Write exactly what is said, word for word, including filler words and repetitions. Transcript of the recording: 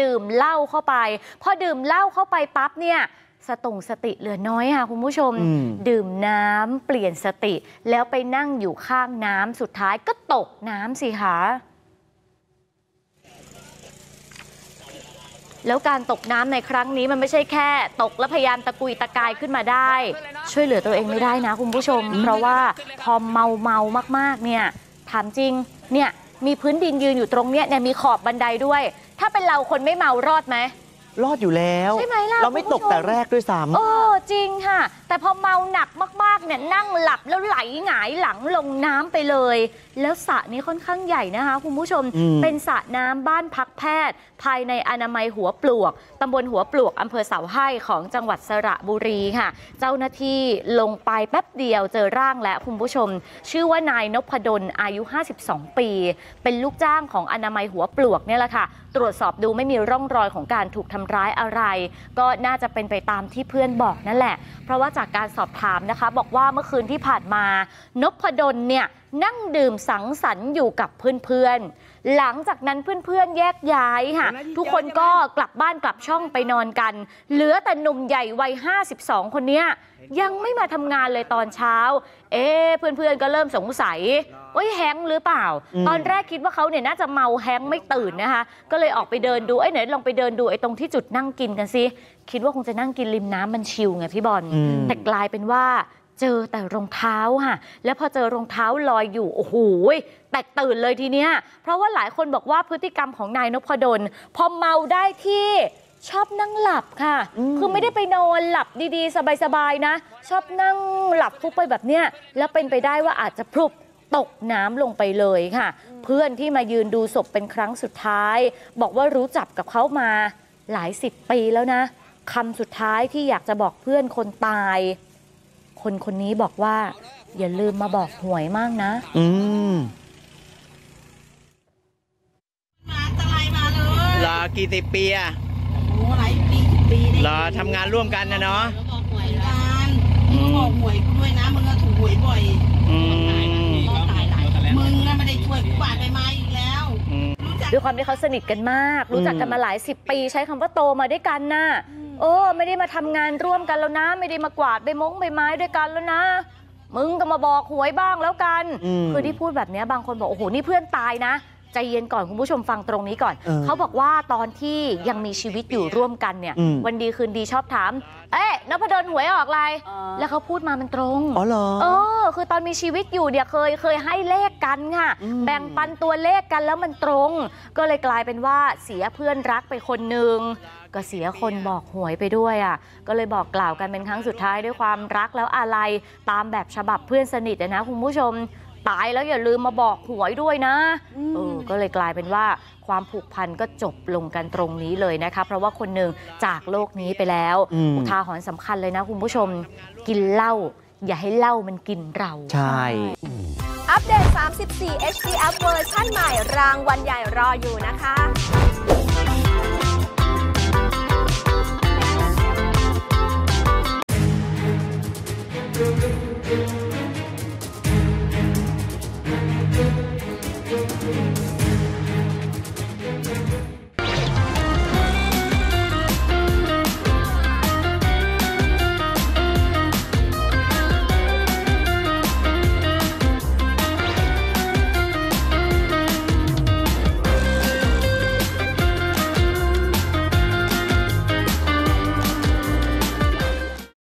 ดื่มเหล้าเข้าไปพอดื่มเหล้าเข้าไปปั๊บเนี่ยสตงสติเหลือน้อยค่ะคุณผู้ชมดื่มน้ำเปลี่ยนสติแล้วไปนั่งอยู่ข้างน้ำสุดท้ายก็ตกน้ำสิคะแล้วการตกน้ำในครั้งนี้มันไม่ใช่แค่ตกและพยายามตะกุยตะกายขึ้นมาได้ช่วยเหลือตัวเองไม่ได้นะคุณผู้ชมเพราะว่าพอเมาเมามากๆเนี่ยถามจริงเนี่ยมีพื้นดินยืนอยู่ตรงเนี้ยเนี่ยมีขอบบันไดด้วยถ้าเป็นเราคนไม่เมารอดไหมรอดอยู่แล้วใช่ไหมล่ะเราไม่ตกแต่แรกด้วยซ้ำเออจริงค่ะแต่พอเมาหนักมากๆเนี่ยนั่งหลับแล้วไหลหงายหลังลงน้ำไปเลยแล้วสระนี้ค่อนข้างใหญ่นะคะคุณผู้ชมเป็นสระน้ำบ้านพักแพทย์ภายในอนามัยหัวปลวกตำบลหัวปลวกอำเภอเสาไห้ของจังหวัดสระบุรีค่ะเจ้าหน้าที่ลงไปแป๊บเดียวเจอร่างและคุณผู้ชมชื่อว่านายนพดลอายุห้าสิบสองปีเป็นลูกจ้างของอนามัยหัวปลวกเนี่ยแหละค่ะตรวจสอบดูไม่มีร่องรอยของการถูกทำร้ายอะไรก็น่าจะเป็นไปตามที่เพื่อนบอกนั่นแหละเพราะว่าจากการสอบถามนะคะบอกว่าเมื่อคืนที่ผ่านมานพดลเนี่ยนั่งดื่มสังสรรค์อยู่กับเพื่อนๆหลังจากนั้นเพื่อนๆแยกย้ายค่ะทุกคนก็กลับบ้านกลับช่องไปนอนกันเหลือแต่หนุ่มใหญ่วัยห้าสิบสองคนเนี้ยยังไม่มาทำงานเลยตอนเช้าเอ๊ะเพื่อนๆก็เริ่มสงสัยว่าแฮงหรือเปล่าตอนแรกคิดว่าเขาเนี่ยน่าจะเมาแฮงไม่ตื่นนะคะก็เลยออกไปเดินดูไอ้ไหนลองไปเดินดูไอ้ตรงที่จุดนั่งกินกันสิคิดว่าคงจะนั่งกินริมน้ำมันชิลไงพี่บอลแต่กลายเป็นว่าเจอแต่รองเท้าค่ะแล้วพอเจอรองเท้าลอยอยู่โอ้โหแตกตื่นเลยทีเนี้ยเพราะว่าหลายคนบอกว่าพฤติกรรมของนายนพดลพอเมาได้ที่ชอบนั่งหลับค่ะคือไม่ได้ไปนอนหลับดีๆสบายๆนะชอบนั่งหลับฟุบไปแบบเนี้ยแล้วเป็นไปได้ว่าอาจจะพลุบตกน้ำลงไปเลยค่ะเพื่อนที่มายืนดูศพเป็นครั้งสุดท้ายบอกว่ารู้จักกับเขามาหลายสิบปีแล้วนะคำสุดท้ายที่อยากจะบอกเพื่อนคนตายคนคนนี้บอกว่าอย่าลืมมาบอกหวยมากนะอืมรอกี่สิบปีอะรอทำงานร่วมกันนะเนาะบอกหวยกันมึงบอกหวยกูด้วยนะมึงก็ถูกหวยบ่อยมึงน่ะไม่ได้ช่วยกูบาดใบไม้อีกแล้วด้วยความที่เขาสนิทกันมากรู้จักกันมาหลายสิบปีใช้คำว่าโตมาด้วยกันน่ะเออไม่ได้มาทำงานร่วมกันแล้วนะไม่ได้มากวาดใบมงใบไม้ด้วยกันแล้วนะมึงก็มาบอกหวยบ้างแล้วกันคือที่พูดแบบนี้บางคนบอกโอ้โหนี่เพื่อนตายนะใจเย็นก่อนคุณผู้ชมฟังตรงนี้ก่อน เ, ออเขาบอกว่าตอนที่ยังมีชีวิตอยู่ร่วมกันเนี่ยวันดีคืนดีชอบถามเอ๊ะนพดลหวยออกอะไรแล้วเขาพูดมามันตรงอ๋อเหรอเออคือตอนมีชีวิตอยู่เนี่ยเคยเคยให้เลขกันค่ะแบ่งปันตัวเลขกันแล้วมันตรงก็เลยกลายเป็นว่าเสียเพื่อนรักไปคนหนึ่งก็เสียคนบอกหวยไปด้วยอ่ะก็เลยบอกกล่าวกันเป็นครั้งสุดท้ายด้วยความรักแล้วอะไรตามแบบฉบับเพื่อนสนิทนะคุณผู้ชมตายแล้วอย่าลืมมาบอกหวยด้วยนะเออก็เลยกลายเป็นว่าความผูกพันก็จบลงกันตรงนี้เลยนะคะเพราะว่าคนหนึ่งจากโลกนี้ไปแล้วอุทาหรณ์สำคัญเลยนะคุณผู้ชมกินเหล้าอย่าให้เหล้ามันกินเราใช่อัปเดตสามสิบสี่ เอช ดี อัพ เวอร์ชั่นใหม่รางวัลใหญ่รออยู่นะคะ